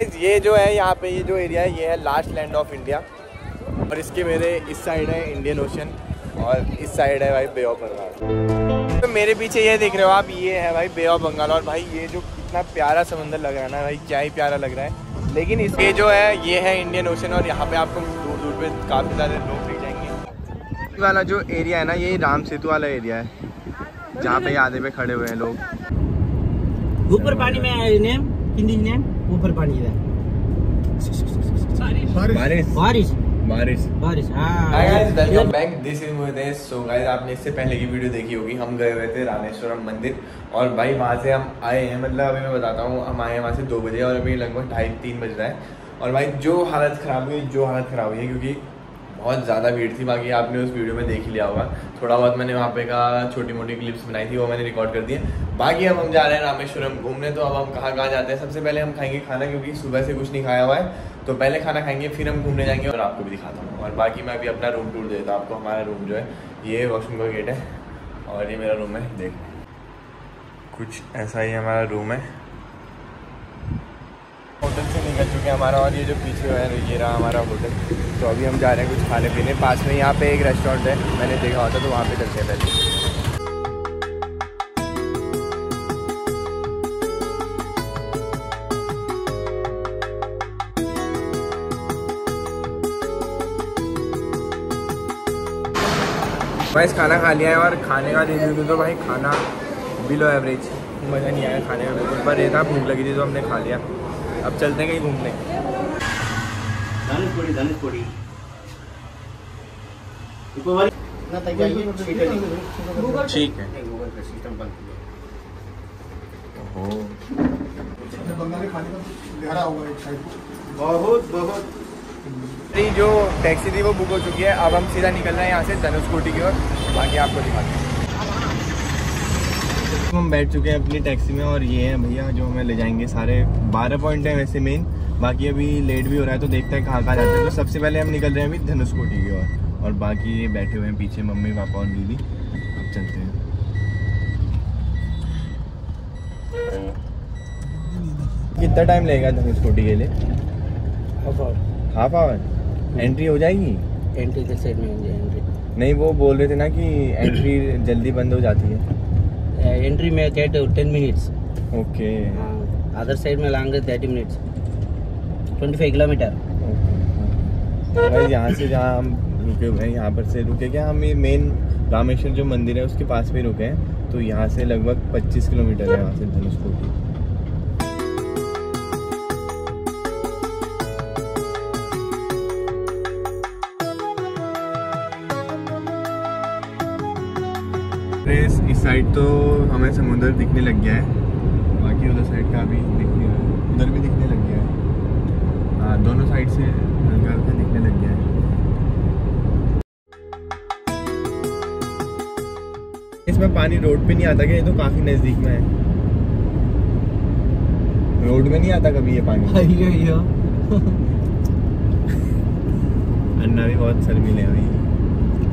ये जो है यहाँ पे ये जो एरिया है ये है लास्ट लैंड ऑफ इंडिया और इसके मेरे इस साइड है इंडियन ओशन और इस साइड है भाई बे ऑफ बंगाल। तो मेरे पीछे ये देख रहे हो आप, ये है भाई बे ऑफ बंगाल और भाई ये जो कितना प्यारा समंदर लग रहा है ना भाई, क्या ही प्यारा लग रहा है। लेकिन इसके जो है ये है इंडियन ओशन और यहाँ पे आपको दूर दूर पे काफ़ी सारे लोग दिख जाएंगे। वाला जो एरिया है ना ये राम सेतु वाला एरिया है जहाँ पे आधे पे खड़े हुए हैं लोग। ऊपर पानी में आया नेम हिंदी नेम ऊपर पानी है। बारिश बारिश बारिश बारिश। Hi guys welcome back, this is Mohitesh. So guys आपने इससे पहले की वीडियो देखी होगी, हम गए हुए थे रामेश्वरम मंदिर और भाई वहाँ से हम आए हैं, मतलब अभी मैं बताता हूँ, हम आए हैं वहाँ से 2 बजे और अभी लगभग 2:30-3 बज रहा है। और भाई जो हालत ख़राब हुई है क्योंकि बहुत ज़्यादा भीड़ थी। बाकी आपने उस वीडियो में देख लिया होगा, थोड़ा बहुत मैंने वहाँ पे का छोटी मोटी क्लिप्स बनाई थी वो मैंने रिकॉर्ड कर दी है। बाकी अब हम जा रहे हैं रामेश्वरम घूमने। तो अब हम कहाँ जाते हैं? सबसे पहले हम खाएंगे खाना क्योंकि सुबह से कुछ नहीं खाया हुआ है, तो पहले खाना खाएंगे फिर हम घूमने जाएंगे और आपको भी दिखाता हूँ। और बाकी मैं अभी अपना रूम टूर देता हूँ आपको। हमारा रूम जो है ये वॉशरूम का गेट है और ये मेरा रूम है, देख कुछ ऐसा ही हमारा रूम है। होटल से निकल चुके हैं हमारा और ये जो पीछे है ये रहा हमारा होटल। तो अभी हम जा रहे हैं कुछ खाने पीने, पास में यहाँ पे एक रेस्टोरेंट है मैंने देखा होता तो वहाँ पे चलते हैं पहले। भाई खाना खा लिया है और खाने का रिव्यू दूँ तो भाई खाना बिलो एवरेज, मज़ा नहीं आया खाने में, पर ये था भूख लगी थी तो हमने खा लिया। अब चलते हैं कहीं घूमने। धनुषकोडी ठीक है। बहुत बहुत जो टैक्सी थी वो बुक हो चुकी है, अब हम सीधा निकल रहे हैं यहाँ से धनुषकोडी की ओर। बाकी आपको दिखाते हैं। हम बैठ चुके हैं अपनी टैक्सी में और ये है भैया जो हमें ले जाएंगे। सारे 12 पॉइंट है वैसे मेन, बाकी अभी लेट भी हो रहा है तो देखते हैं कहाँ कहाँ जाते हैं। तो सबसे पहले हम निकल रहे हैं अभी धनुषकोडी की ओर और बाकी ये बैठे हुए हैं पीछे मम्मी पापा और दीदी। अब चलते हैं। कितना टाइम लगेगा धनुषकोडी के लिए? Half hour. एंट्री हो जाएगी? एंट्री के साइड में एंट्री नहीं, वो बोल रहे थे ना कि एंट्री जल्दी बंद हो जाती है। एंट्री में कहते हो 10 मिनट्स। ओके। अदर साइड में लांगे 30 मिनट्स, 25 किलोमीटर। भाई यहाँ से जहाँ हम रुके हुए हैं यहाँ पर से रुके क्या, हम ये मेन रामेश्वर जो मंदिर है उसके पास में रुके हैं। तो यहाँ से लगभग 25 किलोमीटर है यहाँ से धनुषकोडी। इस साइड तो हमें समुद्र दिखने लग गया है, बाकी उधर साइड का भी दिखने लगा है, उधर भी दिखने लग गया है। हाँ, दोनों साइड से हल्का हल्का दिखने लग गया है। इसमें पानी रोड पे नहीं आता क्या? ये तो काफी नजदीक में है, रोड में नहीं आता कभी ये पानी। अन्ना भी बहुत शर्मीले हैं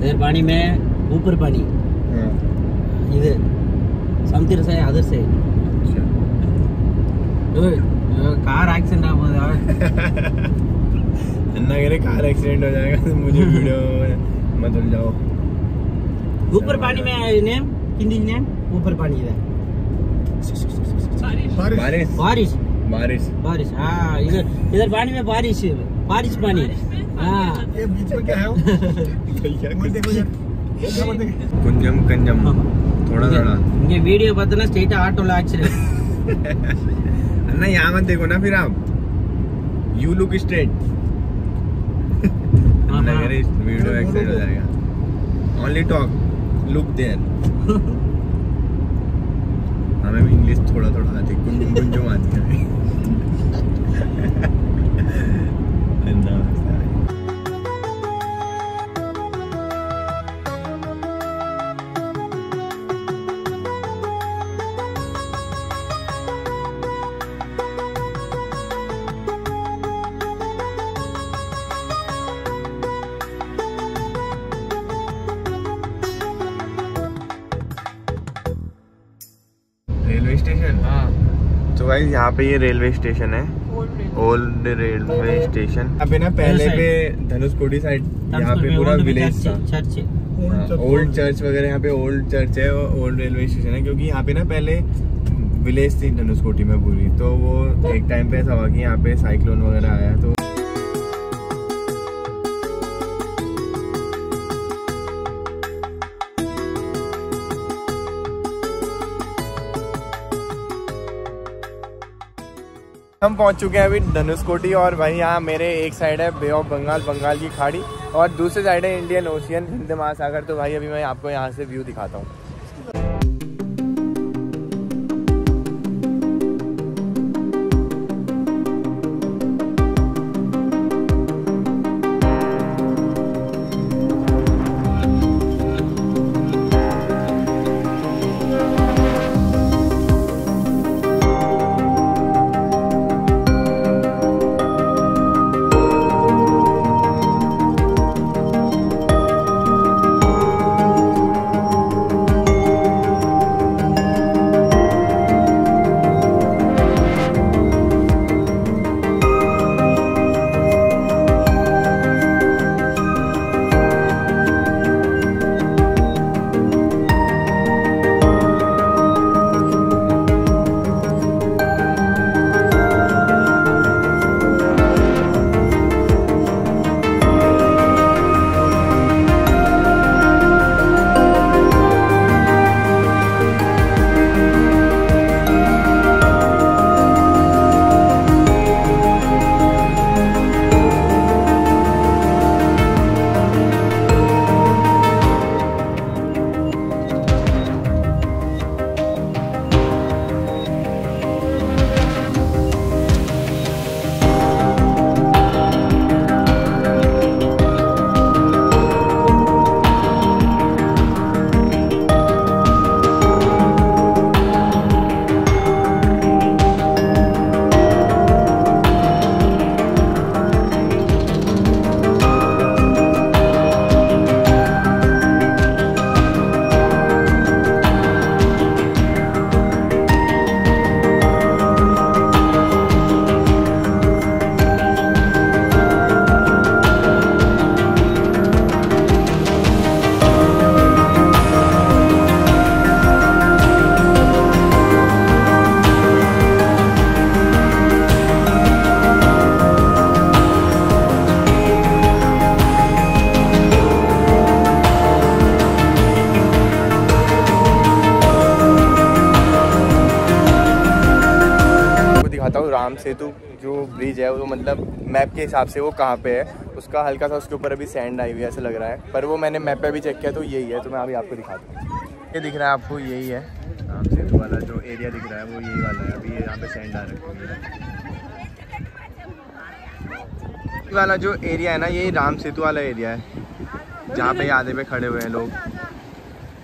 भाई पानी में, ऊपर पानी इधर समथिंग से अदर से। अच्छा कार एक्सीडेंट हो जाएगा। अन्ना कह रहे कार एक्सीडेंट हो जाएगा तो मुझे वीडियो मत उल जाओ। ऊपर पानी में आया नेम हिंदी नेम ऊपर पानी है। बारिश बारिश बारिश बारिश। हाँ इधर पानी में बारिश बारिश पानी। हाँ ये बीच में क्या है? कुंजम कंजम थोड़ा थोड़ा ये वीडियो बताना स्ट्रेट ऑटो एक्सीडेंट। अन्ना यहाँ मत देखो ना, फिर आप यू लुक स्ट्रेट। अन्ना मेरे वीडियो एक्सीडेंट हो जाएगा। Only talk look there. हमें भी इंग्लिश थोड़ा थोड़ा आती है, कुंजम कुंजम आती है। तो भाई यहाँ पे ये रेलवे स्टेशन है ओल्ड रेलवे स्टेशन। अब ना पहले पे धनुषकोडी साइड यहाँ पे पूरा विलेज था, ओल्ड चर्च वगैरह, यहाँ पे ओल्ड चर्च है और ओल्ड रेलवे स्टेशन है, क्योंकि यहाँ पे ना पहले विलेज थी धनुषकोडी में पूरी, तो वो एक टाइम पे ऐसा हुआ कि यहाँ पे साइक्लोन वगैरह आया तो हम पहुंच चुके हैं अभी धनुषकोडी। और भाई यहाँ मेरे एक साइड है बे ऑफ बंगाल, बंगाल की खाड़ी, और दूसरी साइड है इंडियन ओशियन, हिंद महासागर। तो भाई अभी मैं आपको यहाँ से व्यू दिखाता हूँ। राम सेतु जो ब्रिज है वो मतलब मैप के हिसाब से वो कहाँ पे है, उसका हल्का सा उसके ऊपर अभी सैंड आई हुई है ऐसा लग रहा है, पर वो मैंने मैप पे भी चेक किया तो यही है। तो मैं अभी आपको दिखाता हूँ, ये दिख रहा है आपको, यही है राम सेतु वाला जो एरिया दिख रहा है वो यही वाला है। अभी यहाँ पे सैंड आ रहा है, वाला जो एरिया है ना यही राम सेतु वाला एरिया है जहाँ पे आधे पे खड़े हुए हैं लोग,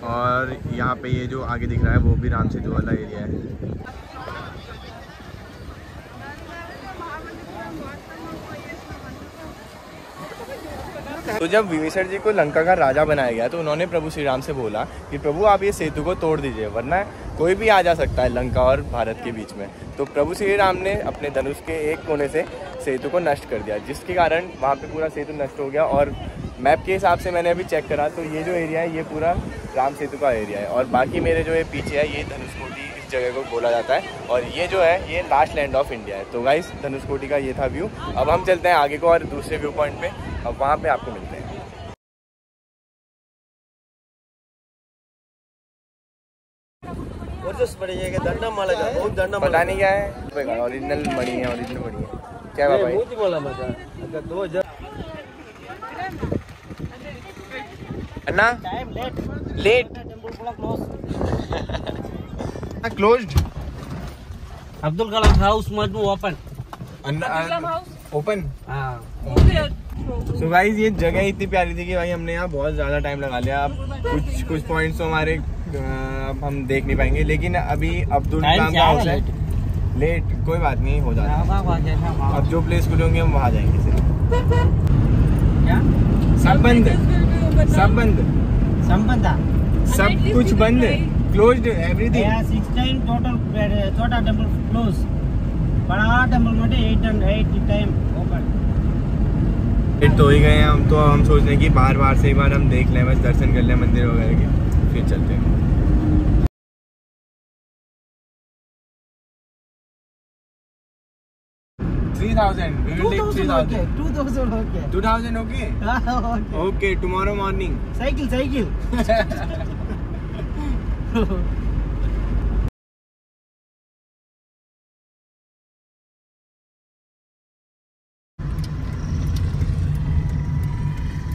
और यहाँ पे ये जो आगे दिख रहा है वो भी राम सेतु वाला एरिया है। तो जब विभीषण जी को लंका का राजा बनाया गया तो उन्होंने प्रभु श्री राम से बोला कि प्रभु आप ये सेतु को तोड़ दीजिए वरना कोई भी आ जा सकता है लंका और भारत के बीच में। तो प्रभु श्री राम ने अपने धनुष के एक कोने से सेतु को नष्ट कर दिया, जिसके कारण वहाँ पे पूरा सेतु नष्ट हो गया। और मैप के हिसाब से मैंने अभी चेक करा तो ये जो एरिया है ये पूरा राम सेतु का एरिया है, और बाकी मेरे जो ये पीछे है ये धनुषकोडी इस जगह को बोला जाता है, और ये जो है ये लास्ट लैंड ऑफ इंडिया है। तो गाइस धनुषकोडी का ये था व्यू। अब हम चलते हैं आगे को और दूसरे व्यू पॉइंट पे, अब वहाँ पे आपको मिलते हैं। पता नहीं क्या है, ओरिजिनल मणि है, ओरिजिनल मणि है क्या बाबा अन्ना late closed Abdul Kalam house मत ओपन ओपन। सो गाइस ये जगह इतनी प्यारी थी कि भाई हमने यहाँ बहुत ज़्यादा टाइम लगा लिया। अब कुछ पॉइंट्स तो हमारे अब हम देख नहीं पाएंगे, लेकिन अभी अब्दुल कलाम हाउस है लेट, कोई बात नहीं हो जाता। अब जो प्लेस खुलेंगे हम वहाँ जाएंगे। सब बंद, सब बंद, सब कुछ बंद, क्लोज्ड एवरीथिंग। 16 टोटल छोटा टेंपल क्लोज, बड़ा टेंपल में 8 फिट तो ही गए हैं हम, तो हम सोच रहे हैं कि बार बार से एक बार हम देख लें, बस दर्शन कर लें मंदिर वगैरह के, फिर चलते हैं। Okay tomorrow morning cycle cycle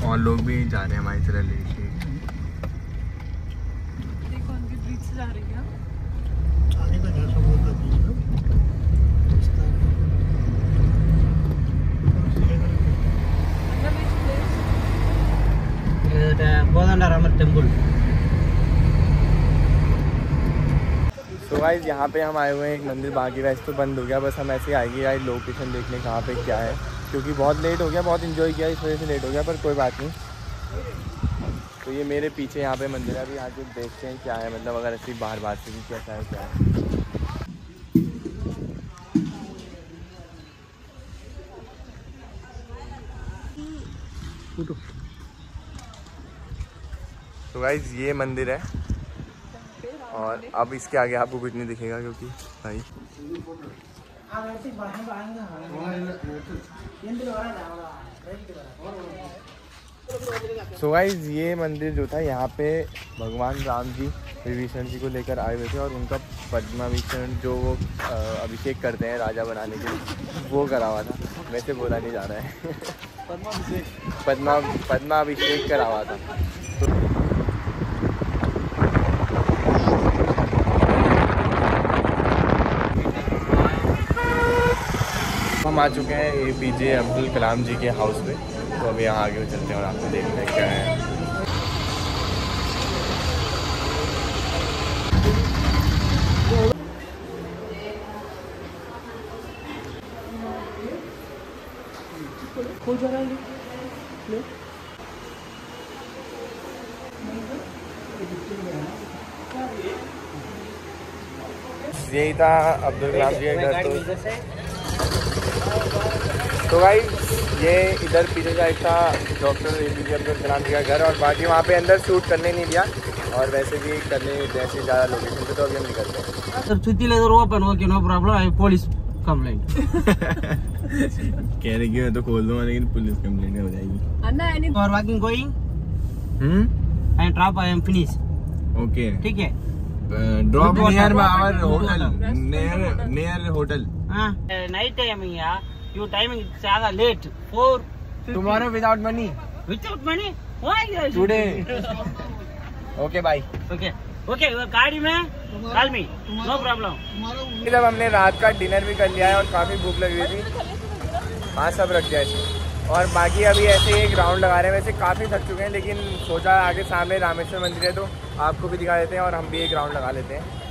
और लोग भी जा रहे हैं हमारी तरह लेके। देखो उनके ब्रिज से जा रहे हैं क्या? आने का जैसा बोल रहा है रामर टेम्पल। तो गाइस यहाँ पे हम आए हुए हैं एक मंदिर, बाकी वैसे तो बंद हो गया, बस हम ऐसे आएगी गाइस लोकेशन देखने कहाँ पे क्या है, क्योंकि बहुत लेट हो गया, बहुत इन्जॉय किया इस वजह से लेट हो गया, पर कोई बात नहीं। तो ये मेरे पीछे यहाँ पे मंदिर है, अभी यहाँ पे देखते हैं क्या है, मतलब अगर ऐसी बाहर बात से भी कैसा है क्या है। तो गाइस ये मंदिर है और अब इसके आगे आपको कुछ नहीं दिखेगा, क्योंकि भाई सो गाइस ये मंदिर जो था यहाँ पे भगवान राम जी विभीषण जी को लेकर आए हुए थे और उनका पद्माभिषेक जो वो अभिषेक करते हैं राजा बनाने के लिए, वो करा हुआ था। वैसे बोला नहीं जा रहा है पद्माभिषेक करा हुआ था। तो हम आ चुके हैं A.P.J. अब्दुल कलाम जी के हाउस पे, तो अब यहाँ आगे चलते हैं और आपको देखते हैं क्या है। यही था अब्दुल कलाम जी का घर। तो तो भाई ये इधर पीछे साइड था डॉक्टर A.P.J. अब्दुल कलाम जी का घर, और बाकी वहाँ पे अंदर शूट करने नहीं दिया, और वैसे भी करने जैसे ज़्यादा लोकेशन पे तो अभी हम निकलते हैं। सर छुट्टी लेकर ओपन हो, no problem, I police complaint कह रही मैं तो खोल दूंगा, लेकिन पुलिस कंप्लेंट हो जाएगी। और walking going I drop I am finish. Okay ठीक है, drop near our hotel, near hotel. हां नाइट टाइम है, यू टाइमिंग ज्यादा late. 4 tomorrow without money, without money why today. Okay भाई, ओके ओके गाड़ी में कॉल मी, नो प्रॉब्लम। मतलब हमने रात का डिनर भी कर लिया है और काफी भूख लगी हुई थी, हाँ सब रख दिया है, और बाकी अभी ऐसे एक राउंड लगा रहे हैं। वैसे काफी थक चुके हैं, लेकिन सोचा आगे सामने रामेश्वर मंदिर है तो आपको भी दिखा देते हैं और हम भी एक राउंड लगा लेते हैं।